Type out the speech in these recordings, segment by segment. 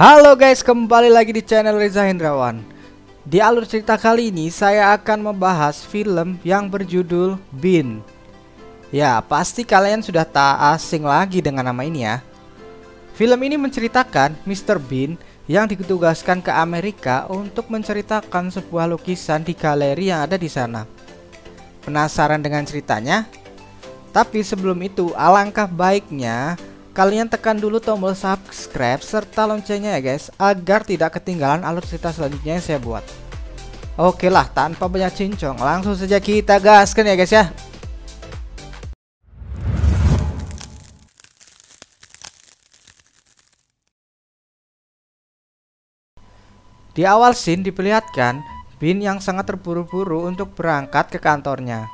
Halo guys, kembali lagi di channel Reza Hendrawan. Di alur cerita kali ini saya akan membahas film yang berjudul Bean. Ya, pasti kalian sudah tak asing lagi dengan nama ini ya. Film ini menceritakan Mr. Bean yang ditugaskan ke Amerika untuk menceritakan sebuah lukisan di galeri yang ada di sana. Penasaran dengan ceritanya? Tapi sebelum itu alangkah baiknya kalian tekan dulu tombol subscribe serta loncengnya ya guys, agar tidak ketinggalan alur cerita selanjutnya yang saya buat. Oke lah, tanpa banyak cincong, langsung saja kita gaskan ya guys ya. Di awal scene diperlihatkan Bean yang sangat terburu-buru untuk berangkat ke kantornya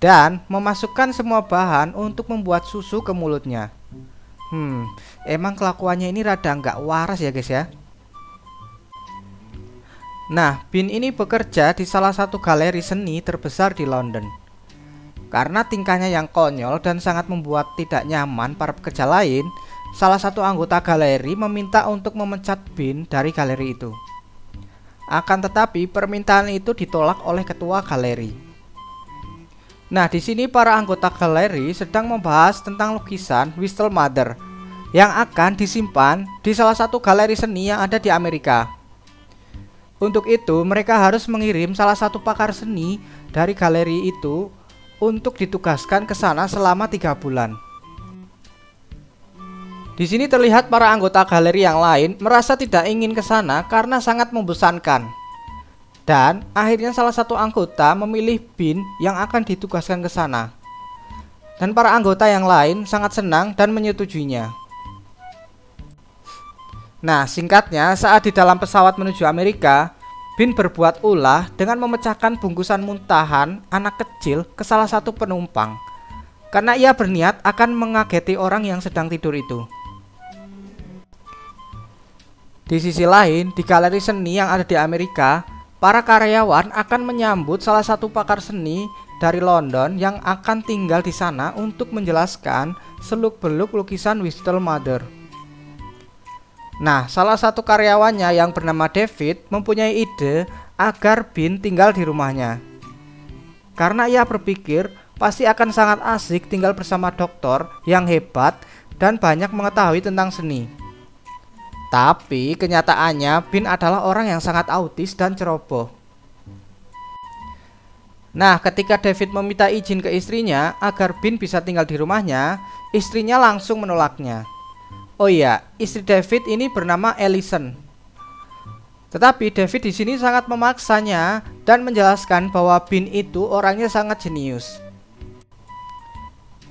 dan memasukkan semua bahan untuk membuat susu ke mulutnya. Emang kelakuannya ini rada nggak waras ya guys ya. Nah, Bean ini bekerja di salah satu galeri seni terbesar di London. Karena tingkahnya yang konyol dan sangat membuat tidak nyaman para pekerja lain, salah satu anggota galeri meminta untuk memecat Bean dari galeri itu. Akan tetapi permintaan itu ditolak oleh ketua galeri. Nah, di sini para anggota galeri sedang membahas tentang lukisan Whistler's Mother yang akan disimpan di salah satu galeri seni yang ada di Amerika. Untuk itu, mereka harus mengirim salah satu pakar seni dari galeri itu untuk ditugaskan ke sana selama 3 bulan. Di sini terlihat para anggota galeri yang lain merasa tidak ingin ke sana karena sangat membosankan. Dan akhirnya salah satu anggota memilih Bean yang akan ditugaskan ke sana. Dan para anggota yang lain sangat senang dan menyetujuinya. Nah, singkatnya saat di dalam pesawat menuju Amerika, Bean berbuat ulah dengan memecahkan bungkusan muntahan anak kecil ke salah satu penumpang, karena ia berniat akan mengageti orang yang sedang tidur itu. Di sisi lain, di galeri seni yang ada di Amerika, para karyawan akan menyambut salah satu pakar seni dari London yang akan tinggal di sana untuk menjelaskan seluk-beluk lukisan Whistler's Mother. Nah, salah satu karyawannya yang bernama David mempunyai ide agar Bean tinggal di rumahnya. Karena ia berpikir pasti akan sangat asik tinggal bersama dokter yang hebat dan banyak mengetahui tentang seni. Tapi kenyataannya Bean adalah orang yang sangat autis dan ceroboh. Nah, ketika David meminta izin ke istrinya agar Bean bisa tinggal di rumahnya, istrinya langsung menolaknya. Oh iya, istri David ini bernama Allison. Tetapi David di sini sangat memaksanya dan menjelaskan bahwa Bean itu orangnya sangat jenius.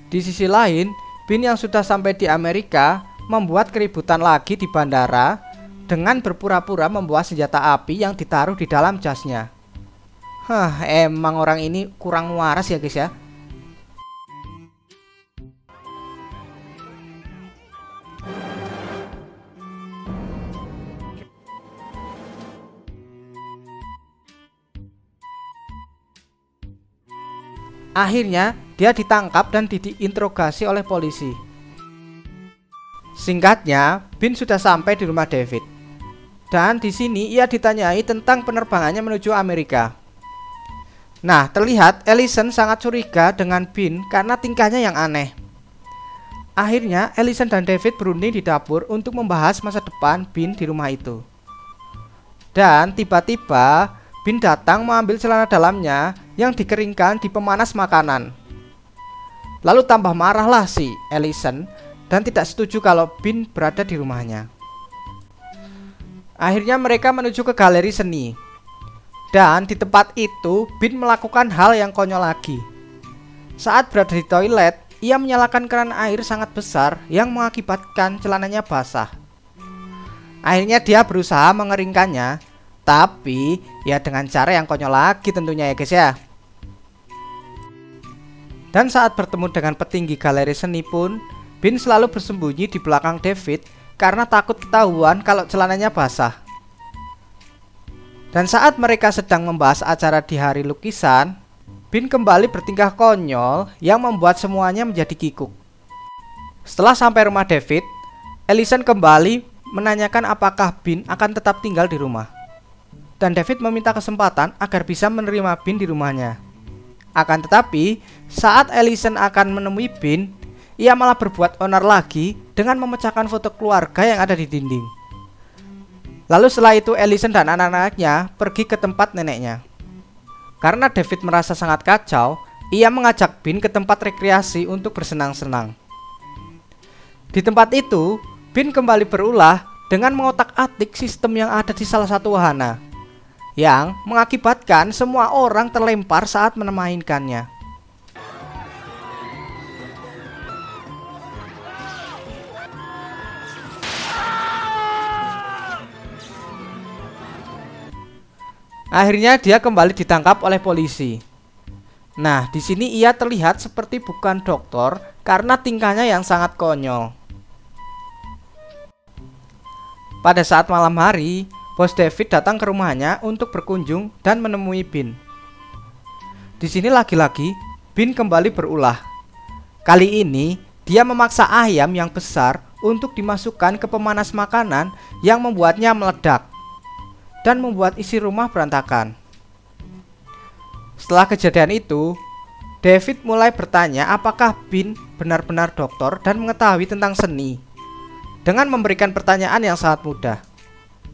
Di sisi lain, Bean yang sudah sampai di Amerika membuat keributan lagi di bandara dengan berpura-pura membawa senjata api yang ditaruh di dalam jasnya. Emang orang ini kurang waras ya guys ya. Akhirnya dia ditangkap dan diinterogasi oleh polisi. Singkatnya, Bean sudah sampai di rumah David. Dan di sini ia ditanyai tentang penerbangannya menuju Amerika. Nah, terlihat Allison sangat curiga dengan Bean karena tingkahnya yang aneh. Akhirnya, Allison dan David berunding di dapur untuk membahas masa depan Bean di rumah itu. Dan tiba-tiba, Bean datang mengambil celana dalamnya yang dikeringkan di pemanas makanan. Lalu tambah marahlah si Allison dan tidak setuju kalau Bean berada di rumahnya. Akhirnya mereka menuju ke galeri seni. Dan di tempat itu Bean melakukan hal yang konyol lagi. Saat berada di toilet, ia menyalakan keran air sangat besar yang mengakibatkan celananya basah. Akhirnya dia berusaha mengeringkannya, tapi ya dengan cara yang konyol lagi tentunya ya guys ya. Dan saat bertemu dengan petinggi galeri seni pun, Bean selalu bersembunyi di belakang David karena takut ketahuan kalau celananya basah. Dan saat mereka sedang membahas acara di hari lukisan, Bean kembali bertingkah konyol yang membuat semuanya menjadi kikuk. Setelah sampai rumah David, Allison kembali menanyakan apakah Bean akan tetap tinggal di rumah. Dan David meminta kesempatan agar bisa menerima Bean di rumahnya. Akan tetapi, saat Allison akan menemui Bean, ia malah berbuat onar lagi dengan memecahkan foto keluarga yang ada di dinding. Lalu setelah itu Allison dan anak-anaknya pergi ke tempat neneknya. Karena David merasa sangat kacau, ia mengajak Bean ke tempat rekreasi untuk bersenang-senang. Di tempat itu, Bean kembali berulah dengan mengotak-atik sistem yang ada di salah satu wahana, yang mengakibatkan semua orang terlempar saat memainkannya. Akhirnya dia kembali ditangkap oleh polisi. Nah, di sini ia terlihat seperti bukan dokter karena tingkahnya yang sangat konyol. Pada saat malam hari, bos David datang ke rumahnya untuk berkunjung dan menemui Bean. Di sini lagi-lagi Bean kembali berulah. Kali ini dia memaksa ayam yang besar untuk dimasukkan ke pemanas makanan yang membuatnya meledak dan membuat isi rumah berantakan. Setelah kejadian itu, David mulai bertanya apakah Bean benar-benar dokter dan mengetahui tentang seni, dengan memberikan pertanyaan yang sangat mudah.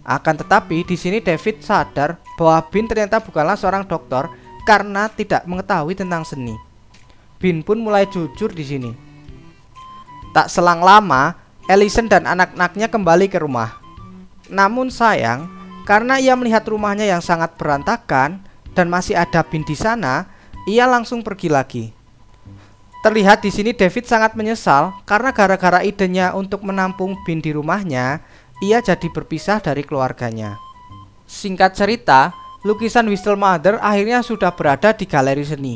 Akan tetapi, di sini David sadar bahwa Bean ternyata bukanlah seorang dokter karena tidak mengetahui tentang seni. Bean pun mulai jujur di sini. Tak selang lama, Allison dan anak-anaknya kembali ke rumah. Namun sayang, karena ia melihat rumahnya yang sangat berantakan dan masih ada Bean di sana, ia langsung pergi lagi. Terlihat di sini David sangat menyesal karena gara-gara idenya untuk menampung Bean di rumahnya, ia jadi berpisah dari keluarganya. Singkat cerita, lukisan Whistler's Mother akhirnya sudah berada di galeri seni.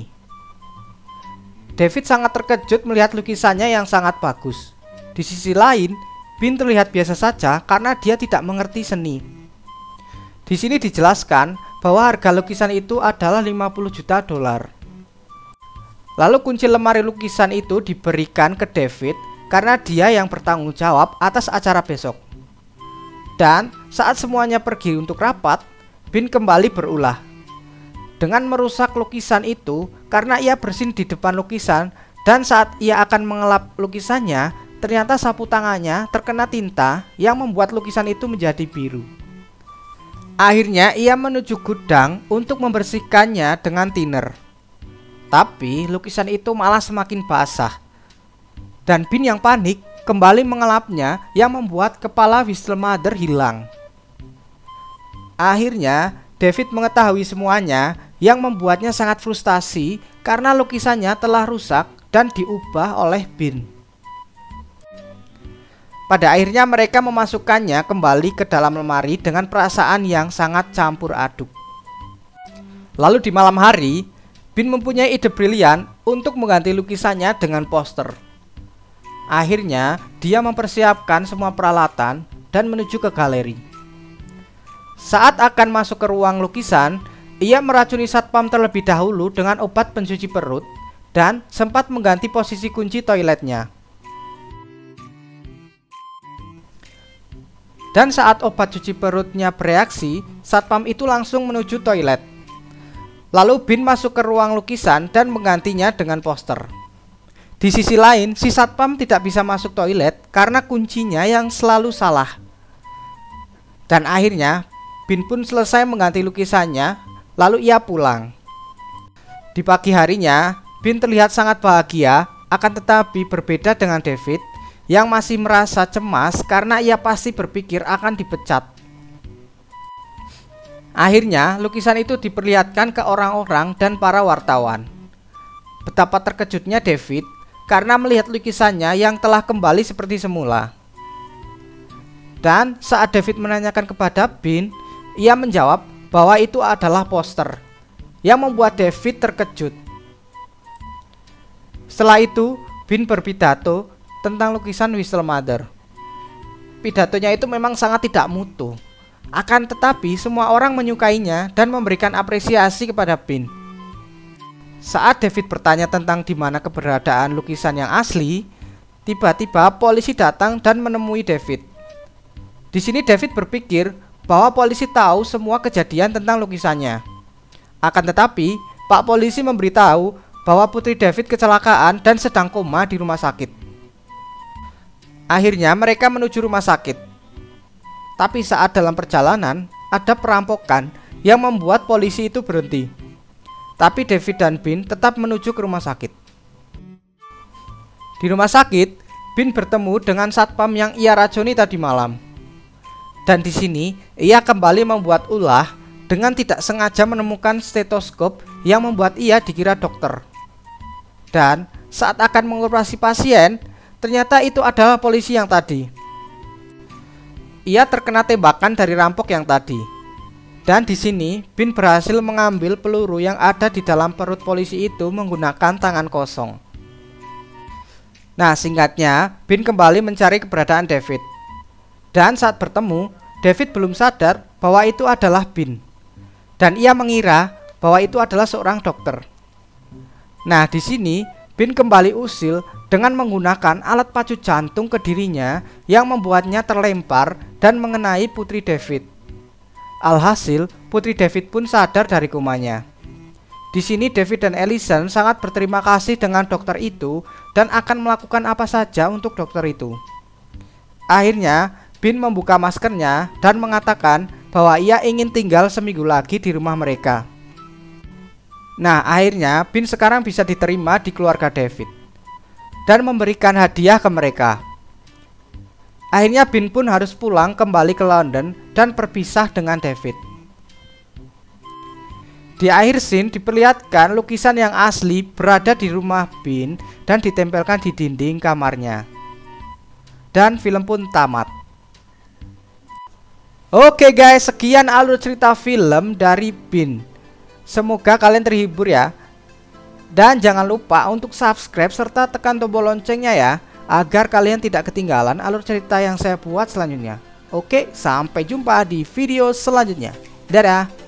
David sangat terkejut melihat lukisannya yang sangat bagus. Di sisi lain, Bean terlihat biasa saja karena dia tidak mengerti seni. Di sini dijelaskan bahwa harga lukisan itu adalah 50 juta dolar. Lalu kunci lemari lukisan itu diberikan ke David karena dia yang bertanggung jawab atas acara besok. Dan saat semuanya pergi untuk rapat, Bean kembali berulah dengan merusak lukisan itu karena ia bersin di depan lukisan, dan saat ia akan mengelap lukisannya, ternyata sapu tangannya terkena tinta yang membuat lukisan itu menjadi biru. Akhirnya ia menuju gudang untuk membersihkannya dengan thinner. Tapi lukisan itu malah semakin basah. Dan Bean yang panik kembali mengelapnya yang membuat kepala Whistler's Mother hilang. Akhirnya David mengetahui semuanya yang membuatnya sangat frustasi karena lukisannya telah rusak dan diubah oleh Bean. Pada akhirnya mereka memasukkannya kembali ke dalam lemari dengan perasaan yang sangat campur aduk. Lalu di malam hari, Bean mempunyai ide brilian untuk mengganti lukisannya dengan poster. Akhirnya dia mempersiapkan semua peralatan dan menuju ke galeri. Saat akan masuk ke ruang lukisan, ia meracuni satpam terlebih dahulu dengan obat pencuci perut dan sempat mengganti posisi kunci toiletnya. Dan saat obat cuci perutnya bereaksi, satpam itu langsung menuju toilet. Lalu Bean masuk ke ruang lukisan dan menggantinya dengan poster. Di sisi lain, si satpam tidak bisa masuk toilet karena kuncinya yang selalu salah. Dan akhirnya, Bean pun selesai mengganti lukisannya, lalu ia pulang. Di pagi harinya, Bean terlihat sangat bahagia, akan tetapi berbeda dengan David yang masih merasa cemas karena ia pasti berpikir akan dipecat. Akhirnya lukisan itu diperlihatkan ke orang-orang dan para wartawan. Betapa terkejutnya David karena melihat lukisannya yang telah kembali seperti semula. Dan saat David menanyakan kepada Bean, ia menjawab bahwa itu adalah poster, yang membuat David terkejut. Setelah itu Bean berpidato tentang lukisan Whistler's Mother. Pidatonya itu memang sangat tidak mutu, akan tetapi semua orang menyukainya dan memberikan apresiasi kepada Bean. Saat David bertanya tentang di mana keberadaan lukisan yang asli, tiba-tiba polisi datang dan menemui David. Di sini David berpikir bahwa polisi tahu semua kejadian tentang lukisannya. Akan tetapi, Pak Polisi memberitahu bahwa putri David kecelakaan dan sedang koma di rumah sakit. Akhirnya mereka menuju rumah sakit. Tapi saat dalam perjalanan, ada perampokan yang membuat polisi itu berhenti. Tapi David dan Bean tetap menuju ke rumah sakit. Di rumah sakit, Bean bertemu dengan satpam yang ia racuni tadi malam. Dan di sini ia kembali membuat ulah dengan tidak sengaja menemukan stetoskop yang membuat ia dikira dokter. Dan saat akan mengoperasi pasien, ternyata itu adalah polisi yang tadi. Ia terkena tembakan dari rampok yang tadi. Dan di sini Bean berhasil mengambil peluru yang ada di dalam perut polisi itu menggunakan tangan kosong. Nah, singkatnya, Bean kembali mencari keberadaan David. Dan saat bertemu, David belum sadar bahwa itu adalah Bean. Dan ia mengira bahwa itu adalah seorang dokter. Nah, di sini Bean kembali usil dengan menggunakan alat pacu jantung ke dirinya yang membuatnya terlempar dan mengenai putri David. Alhasil, putri David pun sadar dari komanya. Di sini David dan Allison sangat berterima kasih dengan dokter itu dan akan melakukan apa saja untuk dokter itu. Akhirnya, Bean membuka maskernya dan mengatakan bahwa ia ingin tinggal seminggu lagi di rumah mereka. Nah, akhirnya Bean sekarang bisa diterima di keluarga David dan memberikan hadiah ke mereka. Akhirnya Bean pun harus pulang kembali ke London dan berpisah dengan David. Di akhir scene diperlihatkan lukisan yang asli berada di rumah Bean dan ditempelkan di dinding kamarnya. Dan film pun tamat. Oke guys, sekian alur cerita film dari Bean. Semoga kalian terhibur ya. Dan jangan lupa untuk subscribe serta tekan tombol loncengnya ya, agar kalian tidak ketinggalan alur cerita yang saya buat selanjutnya. Oke, sampai jumpa di video selanjutnya. Dadah.